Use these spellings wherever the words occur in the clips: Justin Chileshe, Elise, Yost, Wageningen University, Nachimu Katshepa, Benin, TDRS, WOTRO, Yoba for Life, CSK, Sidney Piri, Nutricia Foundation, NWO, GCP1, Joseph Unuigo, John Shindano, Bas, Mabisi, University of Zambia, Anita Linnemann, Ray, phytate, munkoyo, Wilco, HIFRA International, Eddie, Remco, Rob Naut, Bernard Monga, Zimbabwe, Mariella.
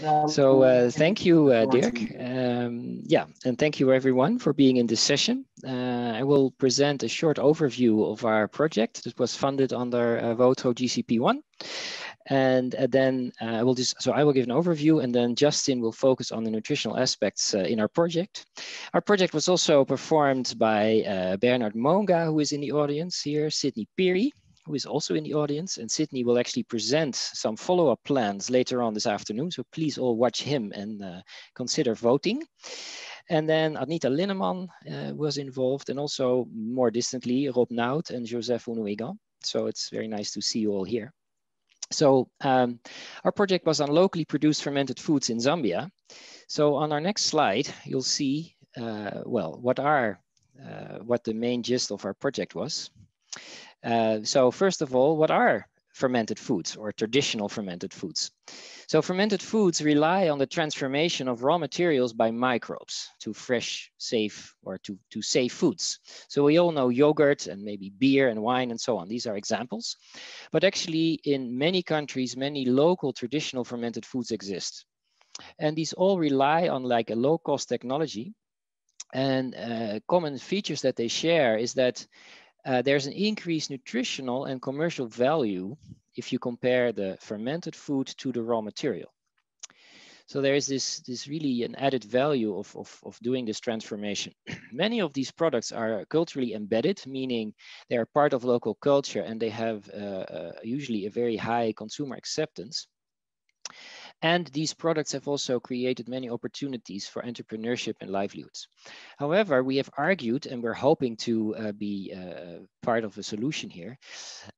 So thank you, Dirk. Yeah, and thank you everyone for being in this session. I will present a short overview of our project that was funded under WOTRO GCP1. And then I will give an overview, and then Justin will focus on the nutritional aspects in our project. Our project was also performed by Bernard Monga, who is in the audience here, Sidney Piri, who is also in the audience, and Sidney will actually present some follow-up plans later on this afternoon. So please all watch him and consider voting. And then Anita Linnemann was involved, and also more distantly, Rob Naut and Joseph Unuigo. So it's very nice to see you all here. So our project was on locally produced fermented foods in Zambia. So on our next slide, you'll see, what the main gist of our project was. So first of all, what are fermented foods or traditional fermented foods? So fermented foods rely on the transformation of raw materials by microbes to fresh, safe, or to safe foods. So we all know yogurt and maybe beer and wine and so on. These are examples. But actually in many countries, many local traditional fermented foods exist. And these all rely on like a low-cost technology. And common features that they share is that there's an increased nutritional and commercial value if you compare the fermented food to the raw material. So there is this really an added value of doing this transformation. Many of these products are culturally embedded, meaning they are part of local culture and they have usually a very high consumer acceptance. And these products have also created many opportunities for entrepreneurship and livelihoods. However, we have argued, and we're hoping to be part of a solution here.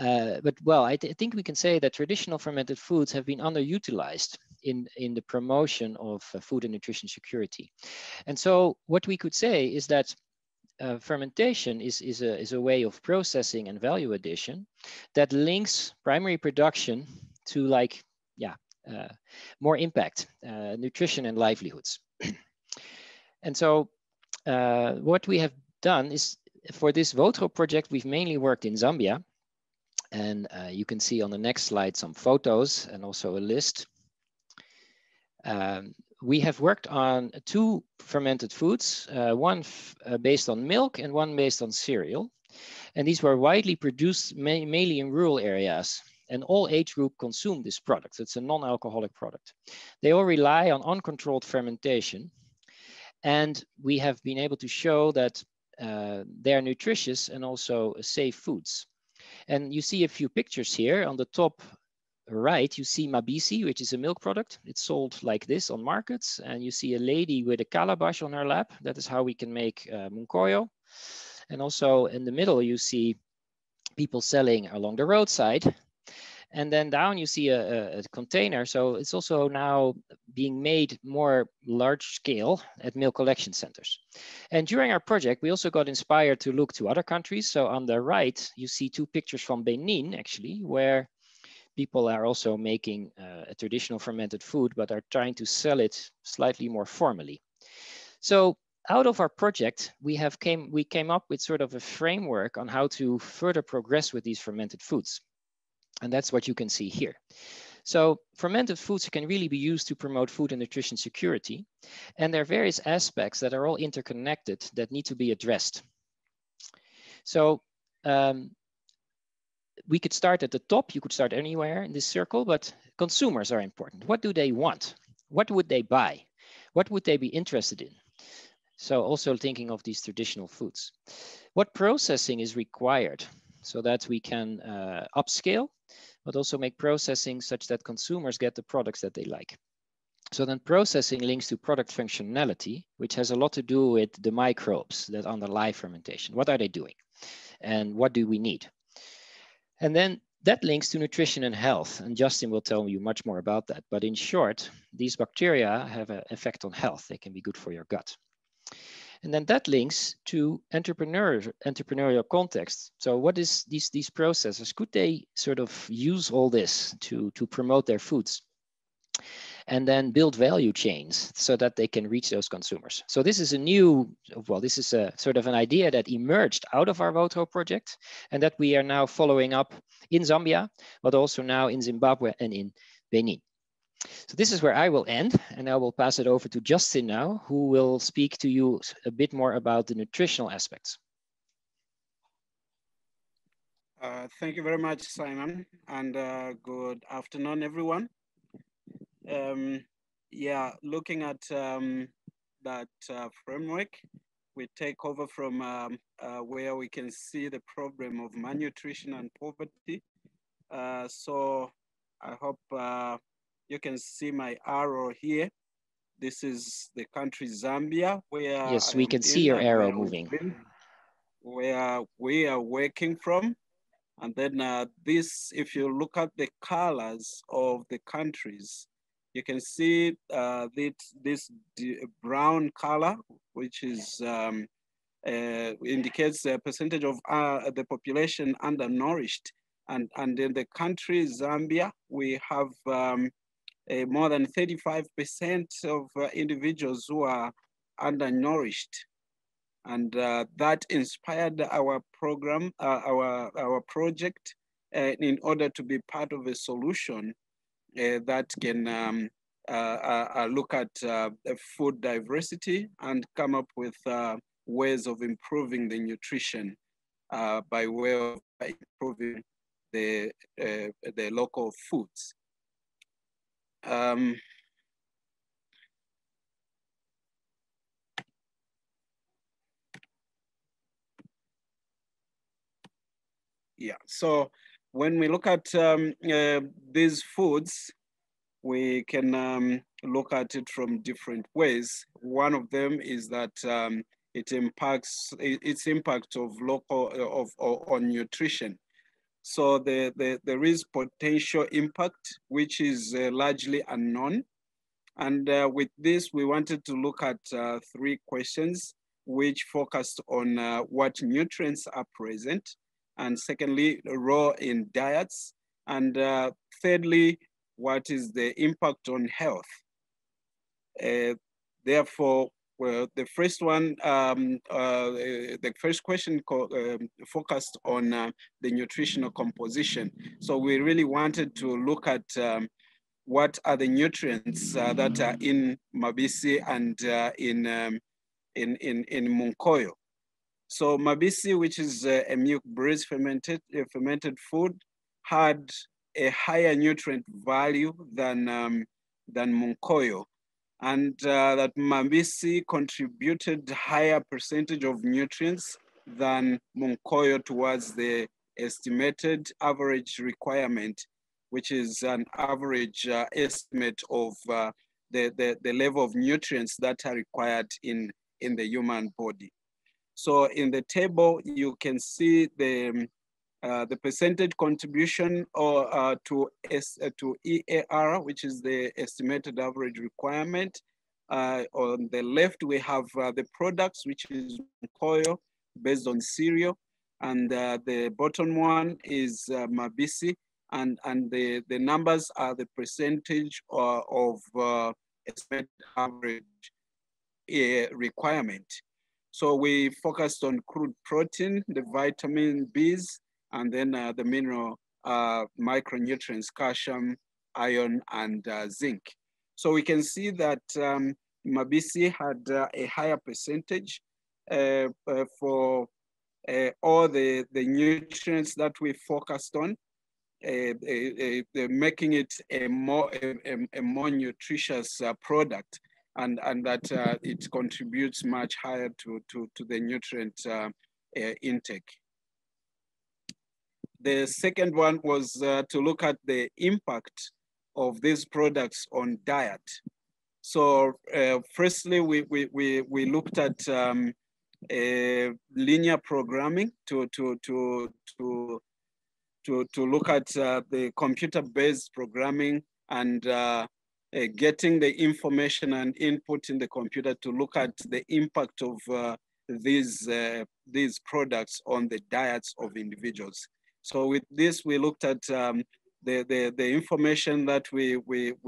I think we can say that traditional fermented foods have been underutilized in the promotion of food and nutrition security. And so what we could say is that fermentation is a way of processing and value addition that links primary production to more impact, nutrition and livelihoods. And so what we have done is, for this WOTRO project, we've mainly worked in Zambia. And you can see on the next slide some photos and also a list. We have worked on two fermented foods, one based on milk and one based on cereal. And these were widely produced mainly in rural areas. And all age group consume this product. It's a non-alcoholic product. They all rely on uncontrolled fermentation. And we have been able to show that they are nutritious and also safe foods. And you see a few pictures here. On the top right, you see Mabisi, which is a milk product. It's sold like this on markets. And you see a lady with a calabash on her lap. That is how we can make munkoyo. And also in the middle, you see people selling along the roadside. And then down you see a container. So it's also now being made more large scale at milk collection centers. And during our project, we also got inspired to look to other countries. So on the right, you see two pictures from Benin, actually, where people are also making a traditional fermented food, but are trying to sell it slightly more formally. So out of our project, we came up with sort of a framework on how to further progress with these fermented foods. And that's what you can see here. So fermented foods can really be used to promote food and nutrition security. And there are various aspects that are all interconnected that need to be addressed. So we could start at the top. You could start anywhere in this circle, but consumers are important. What do they want? What would they buy? What would they be interested in? So also thinking of these traditional foods. What processing is required so that we can upscale, but also make processing such that consumers get the products that they like. So then processing links to product functionality, which has a lot to do with the microbes that underlie fermentation. What are they doing? And what do we need? And then that links to nutrition and health. And Justin will tell you much more about that. But in short, these bacteria have an effect on health. They can be good for your gut. And then that links to entrepreneurial context. So what is these processors? Could they sort of use all this to promote their foods and then build value chains so that they can reach those consumers? So this is a sort of an idea that emerged out of our WOTRO project and that we are now following up in Zambia, but also now in Zimbabwe and in Benin. So this is where I will end, and I will pass it over to Justin now, who will speak to you a bit more about the nutritional aspects. Thank you very much, Simon, and good afternoon, everyone. Yeah, looking at that framework, we take over from where we can see the problem of malnutrition and poverty. So I hope you can see my arrow here. This is the country Zambia, where— Yes, we can see your arrow moving. Where we are working from. And then this, if you look at the colors of the countries, you can see this brown color, which is indicates the percentage of the population undernourished. And in the country Zambia, we have more than 35% of individuals who are undernourished. And that inspired our program, our project, in order to be part of a solution that can look at food diversity and come up with ways of improving the nutrition by way of improving the local foods. Yeah, so when we look at these foods, we can look at it from different ways. One of them is that it impacts its impact of local on nutrition. So there is potential impact, which is largely unknown. And with this, we wanted to look at three questions, which focused on what nutrients are present. And secondly, role in diets. And thirdly, what is the impact on health? Therefore, well, the first one, the first question focused on the nutritional composition. So we really wanted to look at what are the nutrients that are in Mabisi and in munkoyo. So Mabisi, which is a milk-based fermented food, had a higher nutrient value than munkoyo, and that Mabisi contributed higher percentage of nutrients than munkoyo towards the estimated average requirement, which is an average estimate of the level of nutrients that are required in the human body. So in the table, you can see the percentage contribution or, to EAR, which is the estimated average requirement. On the left, we have the products, which is munkoyo based on cereal. And the bottom one is Mabisi. And the numbers are the percentage of estimated average requirement. So we focused on crude protein, the vitamin Bs, and then the mineral micronutrients, calcium, iron, and zinc. So we can see that Mabisi had a higher percentage for all the nutrients that we focused on, making it a more nutritious product. And that it contributes much higher to the nutrient intake. The second one was to look at the impact of these products on diet. So firstly, we looked at linear programming to look at the computer-based programming and getting the information and input in the computer to look at the impact of these products on the diets of individuals. So with this, we looked at the information that we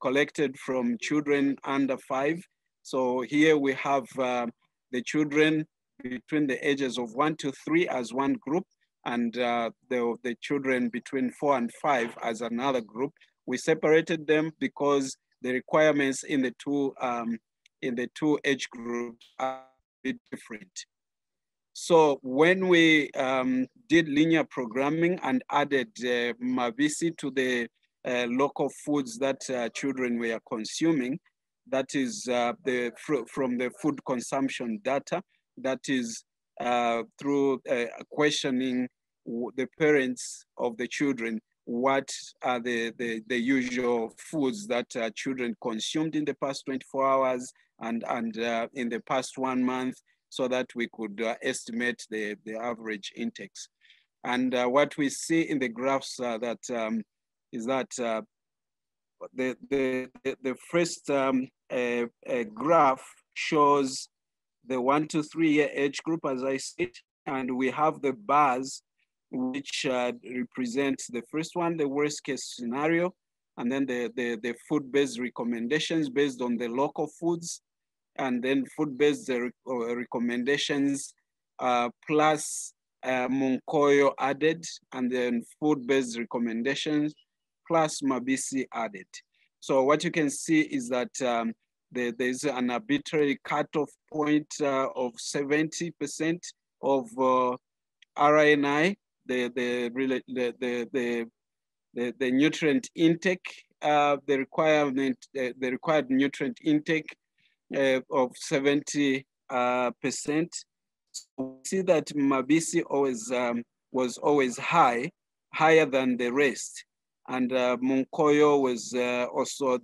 collected from children under 5. So here we have the children between the ages of 1 to 3 as one group, and the children between 4 and 5 as another group, We separated them because the requirements in the two age groups are a bit different. So when we did linear programming and added Mabisi to the local foods that children were consuming, that is from the food consumption data, that is through questioning the parents of the children, what are the usual foods that children consumed in the past 24 hours and in the past 1 month, so that we could estimate the average intakes. And what we see in the graphs is that the first graph shows the 1 to 3 year age group, as I said, and we have the bars which represents the first one, the worst case scenario, and then the food-based recommendations based on the local foods, and then food-based recommendations plus munkoyo added, and then food-based recommendations plus Mabisi added. So what you can see is that there's an arbitrary cutoff point of 70% of RNI, the nutrient intake, the required nutrient intake of 70%. We see that Mabisi always was always higher than the rest, and munkoyo was also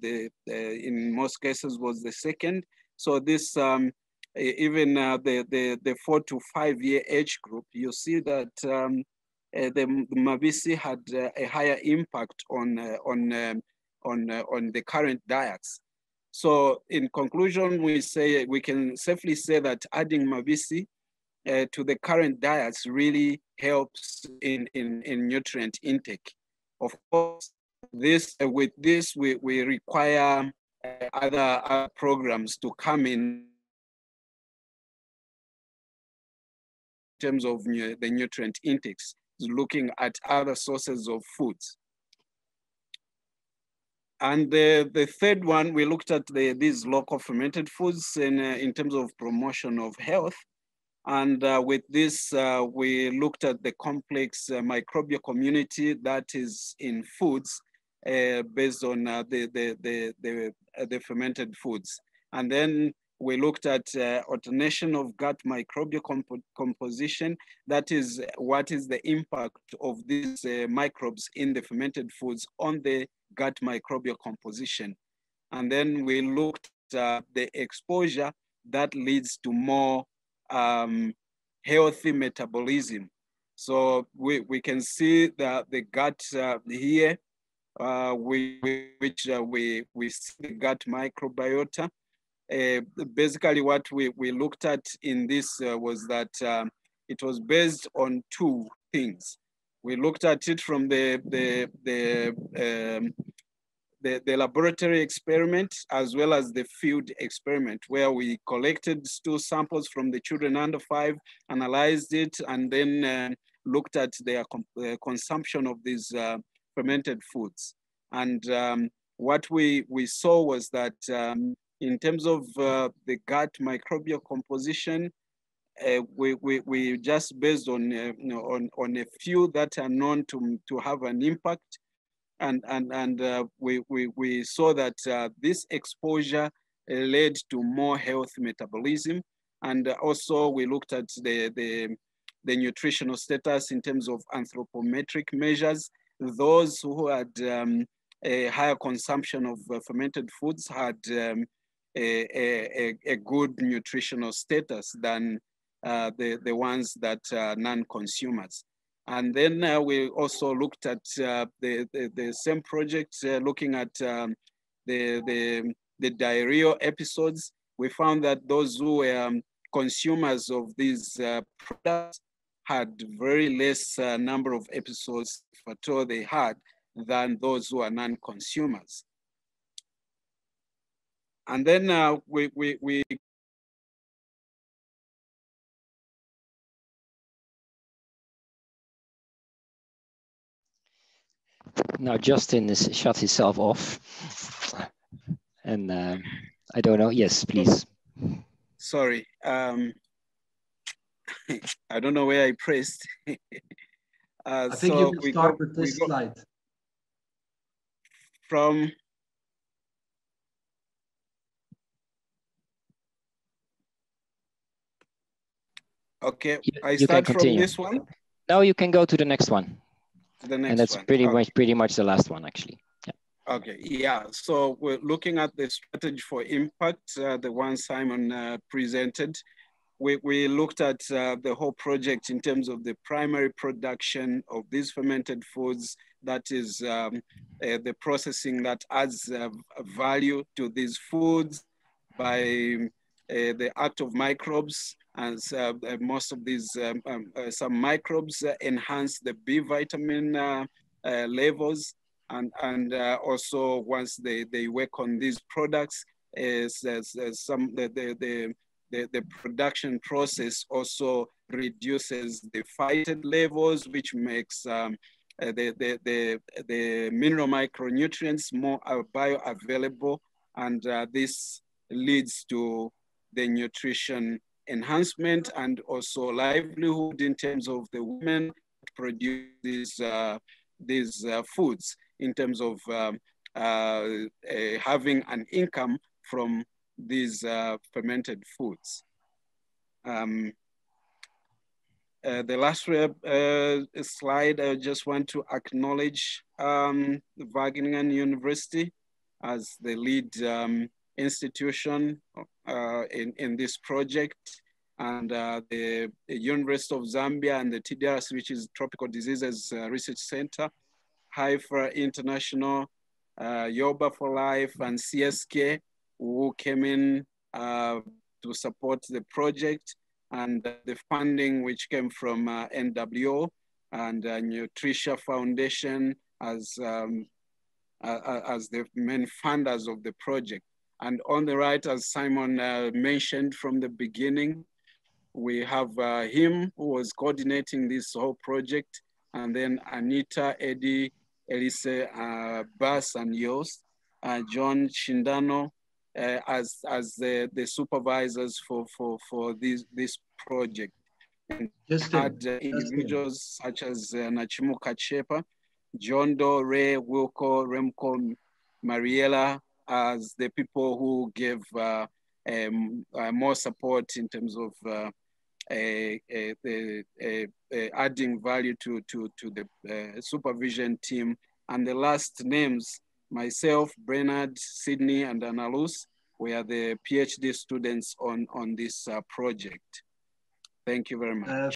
in most cases was the second. So this even the 4 to 5 year age group, you see that the Mabisi had a higher impact on the current diets. So in conclusion, we say we can safely say that adding Mabisi to the current diets really helps in nutrient intake. Of course, this with this we require other programs to come in terms of the nutrient intakes, looking at other sources of foods. And the third one, we looked at these local fermented foods in terms of promotion of health. And with this, we looked at the complex microbial community that is in foods based on the fermented foods. And then we looked at alternation of gut microbial composition. That is, what is the impact of these microbes in the fermented foods on the gut microbial composition. And then we looked at the exposure that leads to more healthy metabolism. So we can see that the gut here, which we see the gut microbiota. Basically what we looked at in this was that it was based on two things. We looked at it from the laboratory experiment as well as the field experiment, where we collected stool samples from the children under 5, analyzed it, and then looked at their consumption of these fermented foods. And what we saw was that in terms of the gut microbial composition, we just based on a few that are known to have an impact, and we saw that this exposure led to more health metabolism, and also we looked at the nutritional status in terms of anthropometric measures. Those who had a higher consumption of fermented foods had a good nutritional status than the ones that are non-consumers. And then we also looked at the same project, looking at the diarrhea episodes. We found that those who were consumers of these products had very less number of episodes, if at all they had, than those who are non-consumers. And then we Now Justin has shut himself off, and I don't know. Yes, please. Sorry, I don't know where I pressed. I think so you can start with this slide. From okay, I start from this one. No, you can go to the next one. The next and that's one. pretty much the last one, actually. Yeah. Okay, yeah. So we're looking at the strategy for impact, the one Simon presented. We looked at the whole project in terms of the primary production of these fermented foods, that is the processing that adds value to these foods by the act of microbes, and most of these, some microbes enhance the B vitamin levels, and also once they work on these products, the production process also reduces the phytate levels, which makes the mineral micronutrients more bioavailable, and this leads to the nutrition enhancement and also livelihood in terms of the women produce these foods, in terms of having an income from these fermented foods. The last slide, I just want to acknowledge the Wageningen University as the lead institution in this project, and the University of Zambia and the TDRS, which is Tropical Diseases Research Center, HIFRA International, Yoba for Life, and CSK, who came in to support the project, and the funding which came from NWO and Nutricia Foundation as the main funders of the project. And on the right, as Simon mentioned from the beginning, we have him who was coordinating this whole project, and then Anita, Eddie, Elise, Bas, and Yost, John Shindano as the supervisors for this project. And had individuals such as Nachimu Katshepa, John Doe, Ray, Wilco, Remco, Mariella, as the people who gave more support in terms of adding value to the supervision team. And the last names, myself, Bernard, Sidney, and Annalise, were the PhD students on this project. Thank you very much.